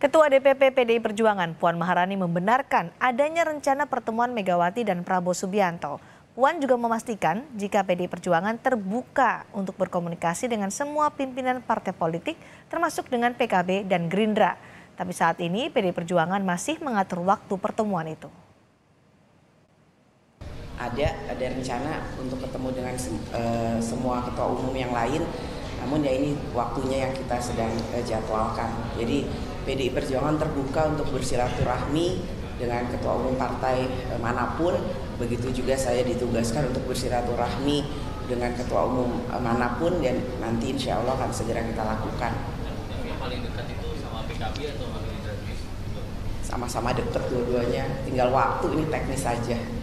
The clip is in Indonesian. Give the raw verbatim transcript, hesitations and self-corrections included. Ketua D P P P D I Perjuangan Puan Maharani membenarkan adanya rencana pertemuan Megawati dan Prabowo Subianto. Puan juga memastikan jika P D I Perjuangan terbuka untuk berkomunikasi dengan semua pimpinan partai politik termasuk dengan P K B dan Gerindra. Tapi saat ini P D I Perjuangan masih mengatur waktu pertemuan itu. Ada, ada rencana untuk ketemu dengan uh, semua ketua umum yang lain, namun ya ini waktunya yang kita sedang uh, jadwalkan. Jadi P D I Perjuangan terbuka untuk bersilaturahmi dengan ketua umum partai uh, manapun, begitu juga saya ditugaskan untuk bersilaturahmi dengan ketua umum uh, manapun, dan nanti insya Allah akan segera kita lakukan. Dan yang paling dekat itu sama P K B atau Majelis? Sama-sama dekat dua-duanya, tinggal waktu ini teknis saja.